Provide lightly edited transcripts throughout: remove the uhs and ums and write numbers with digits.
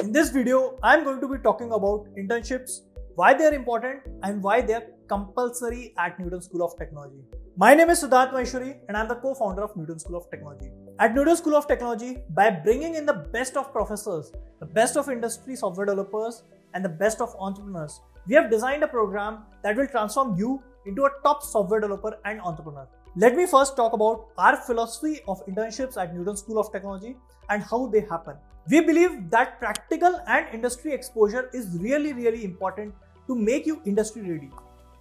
In this video, I am going to be talking about internships, why they are important and why they are compulsory at Newton School of Technology. My name is Sudhat Maheshwari and I am the co-founder of Newton School of Technology. At Newton School of Technology, by bringing in the best of professors, the best of industry software developers and the best of entrepreneurs, we have designed a program that will transform you into a top software developer and entrepreneur. Let me first talk about our philosophy of internships at Newton School of Technology and how they happen. We believe that practical and industry exposure is really important to make you industry ready.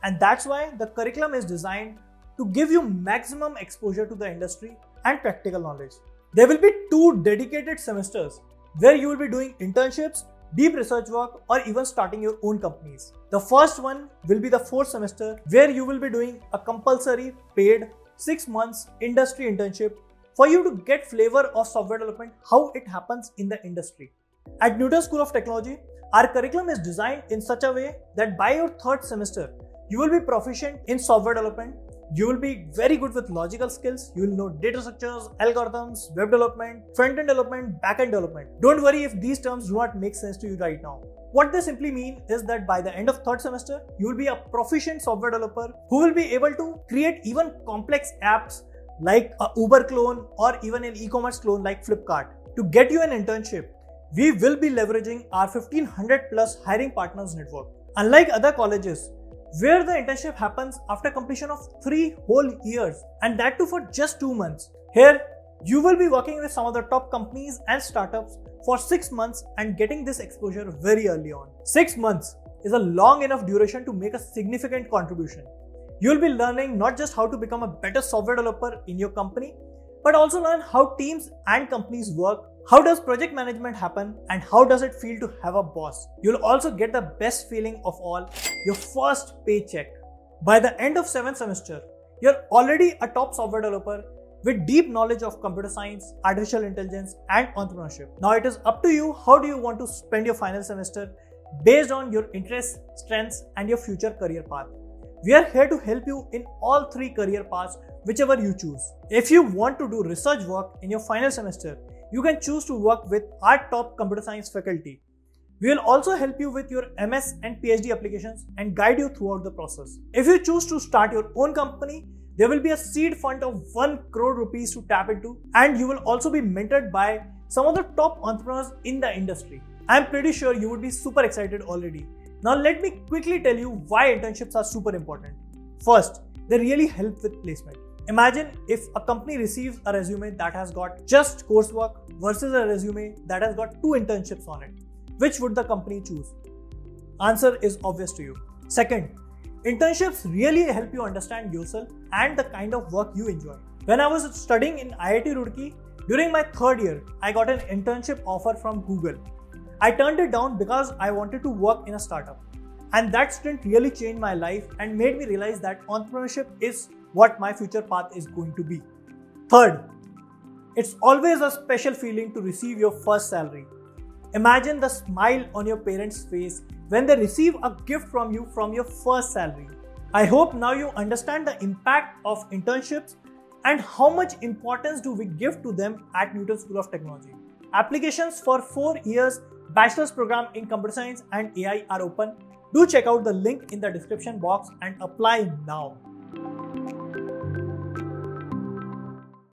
And that's why the curriculum is designed to give you maximum exposure to the industry and practical knowledge. There will be two dedicated semesters where you will be doing internships, deep research work or even starting your own companies. The first one will be the fourth semester where you will be doing a compulsory paid 6 months industry internship for you to get flavor of software development, how it happens in the industry. At Newton School of Technology, our curriculum is designed in such a way that by your third semester, you will be proficient in software development. You will be very good with logical skills. You will know data structures, algorithms, web development, front-end development, back-end development. Don't worry if these terms do not make sense to you right now. What they simply mean is that by the end of third semester, you will be a proficient software developer who will be able to create even complex apps like a Uber clone or even an e-commerce clone like Flipkart. To get you an internship, we will be leveraging our 1500 plus hiring partners network. Unlike other colleges, where the internship happens after completion of 3 whole years and that too for just 2 months. Here, you will be working with some of the top companies and startups for 6 months and getting this exposure very early on. 6 months is a long enough duration to make a significant contribution. You will be learning not just how to become a better software developer in your company, but also learn how teams and companies work, how does project management happen, and how does it feel to have a boss. You'll also get the best feeling of all, your first paycheck. By the end of 7th semester, you're already a top software developer with deep knowledge of computer science, artificial intelligence, and entrepreneurship. Now it is up to you how do you want to spend your final semester based on your interests, strengths, and your future career path. We are here to help you in all 3 career paths, whichever you choose. If you want to do research work in your final semester, you can choose to work with our top computer science faculty. We will also help you with your MS and PhD applications and guide you throughout the process. If you choose to start your own company, there will be a seed fund of 1 crore rupees to tap into, and you will also be mentored by some of the top entrepreneurs in the industry. I am pretty sure you would be super excited already. Now let me quickly tell you why internships are super important. First, they really help with placement. Imagine if a company receives a resume that has got just coursework versus a resume that has got 2 internships on it. Which would the company choose? Answer is obvious to you. Second, internships really help you understand yourself and the kind of work you enjoy. When I was studying in IIT Roorkee, during my 3rd year, I got an internship offer from Google. I turned it down because I wanted to work in a startup, and that stint really changed my life and made me realize that entrepreneurship is what my future path is going to be. Third, it's always a special feeling to receive your first salary. Imagine the smile on your parents' face when they receive a gift from you from your first salary. I hope now you understand the impact of internships and how much importance do we give to them at Newton School of Technology. Applications for 4 years Bachelor's program in Computer Science and AI are open. Do check out the link in the description box and apply now.